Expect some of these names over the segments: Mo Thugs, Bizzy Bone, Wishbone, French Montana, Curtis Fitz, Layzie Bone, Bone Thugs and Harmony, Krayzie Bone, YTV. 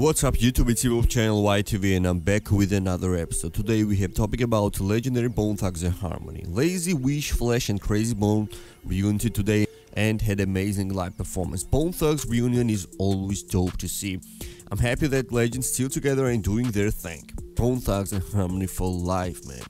What's up YouTube, it's YouTube channel YTV and I'm back with another episode. Today we have topic about legendary Bone Thugs and Harmony. Layzie, Wish, Flash and Krayzie Bone reunited today and had amazing live performance. Bone Thugs reunion is always dope to see. I'm happy that legends still together and doing their thing. Bone Thugs and Harmony for life, man.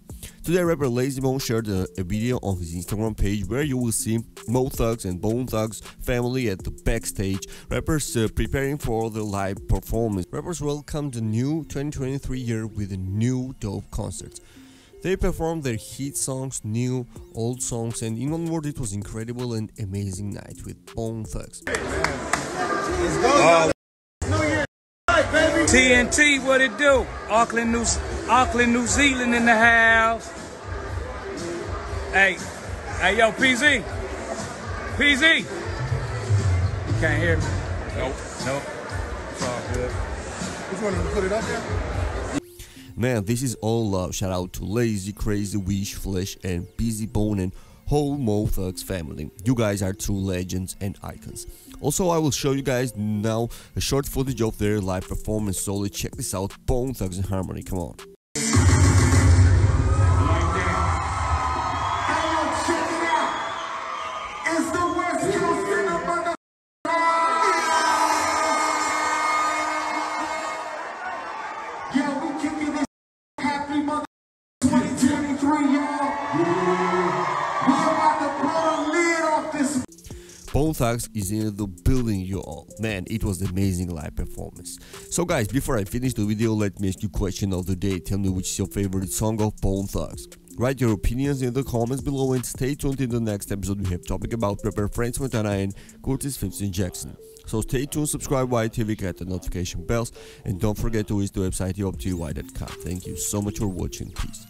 Today rapper Layzie Bone shared a video on his Instagram page where you will see Mo Thugs and Bone Thugs family at the backstage, rappers preparing for the live performance. Rappers welcomed the new 2023 year with new dope concerts. They performed their hit songs, new, old songs, and in one word it was incredible and amazing night with Bone Thugs. Hey, let's go. TNT, what it do? Auckland, New Zealand in the house. Hey, yo, PZ. You can't hear me. Nope. It's all good. Which one to put it up there? Man, this is all love. Shout out to Layzie, Krayzie, Wish, Flash, and Bizzy Bone and whole Mo Thugs family. You guys are true legends and icons. Also, I will show you guys now a short footage of their live performance. So let's check this out. Bone Thugs and Harmony, come on. Bone Thugs is in the building, you all. Man, it was an amazing live performance. So guys, before I finish the video, let me ask you question of the day. Tell me which is your favorite song of Bone Thugs. Write your opinions in the comments below and stay tuned in the next episode. We have topic about rapper French Montana and Curtis Fitz in Jackson. So stay tuned, subscribe YTV, get the notification bells, and don't forget to visit the website yopty.com. Thank you so much for watching. Peace.